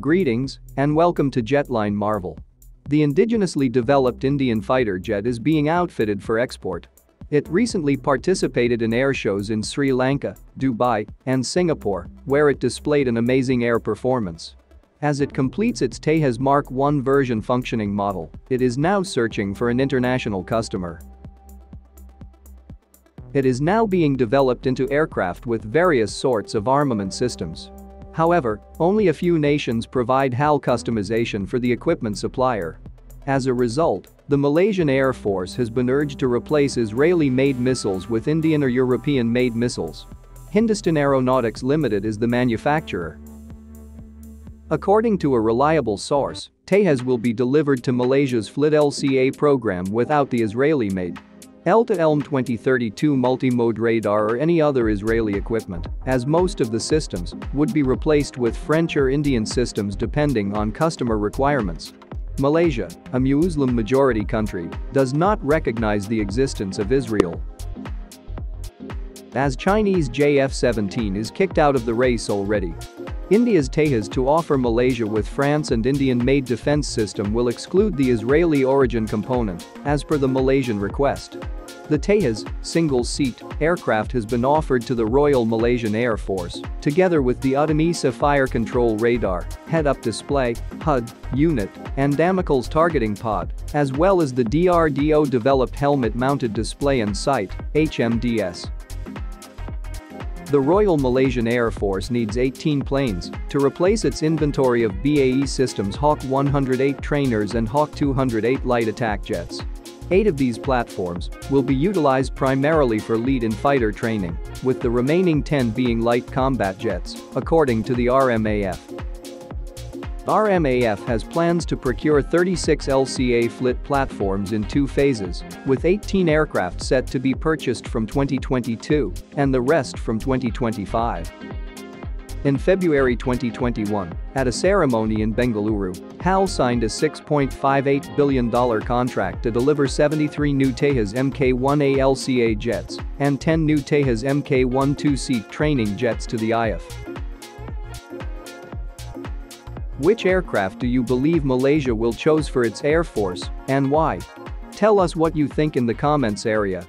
Greetings, and welcome to Jetline Marvel. The indigenously developed Indian fighter jet is being outfitted for export. It recently participated in air shows in Sri Lanka, Dubai, and Singapore, where it displayed an amazing air performance. As it completes its Tejas Mk-1 version functioning model, it is now searching for an international customer. It is now being developed into aircraft with various sorts of armament systems. However, only a few nations provide HAL customization for the equipment supplier. As a result, the Malaysian Air Force has been urged to replace Israeli-made missiles with Indian or European-made missiles. Hindustan Aeronautics Limited is the manufacturer. According to a reliable source, Tejas will be delivered to Malaysia's FLIT LCA program without the Israeli-made Elta Elm 2032 multi-mode radar or any other Israeli equipment, as most of the systems would be replaced with French or Indian systems depending on customer requirements. Malaysia, a Muslim-majority country, does not recognize the existence of Israel. As Chinese JF-17 is kicked out of the race already, India's Tejas to offer Malaysia with France and Indian-made defense system will exclude the Israeli origin component, as per the Malaysian request. The Tejas single-seat aircraft has been offered to the Royal Malaysian Air Force, together with the Uttam fire control radar, head-up display, HUD, unit, and Damocles targeting pod, as well as the DRDO-developed helmet-mounted display and sight, HMDS. The Royal Malaysian Air Force needs 18 planes to replace its inventory of BAE Systems Hawk 108 trainers and Hawk 208 light attack jets. 8 of these platforms will be utilized primarily for lead and fighter training, with the remaining 10 being light combat jets, according to the RMAF. RMAF has plans to procure 36 LCA FLIT platforms in 2 phases, with 18 aircraft set to be purchased from 2022 and the rest from 2025. In February 2021, at a ceremony in Bengaluru, HAL signed a $6.58 billion contract to deliver 73 new Tejas Mk-1A LCA jets and 10 new Tejas Mk-1 2-seat training jets to the IAF. Which aircraft do you believe Malaysia will choose for its air force, and why? Tell us what you think in the comments area.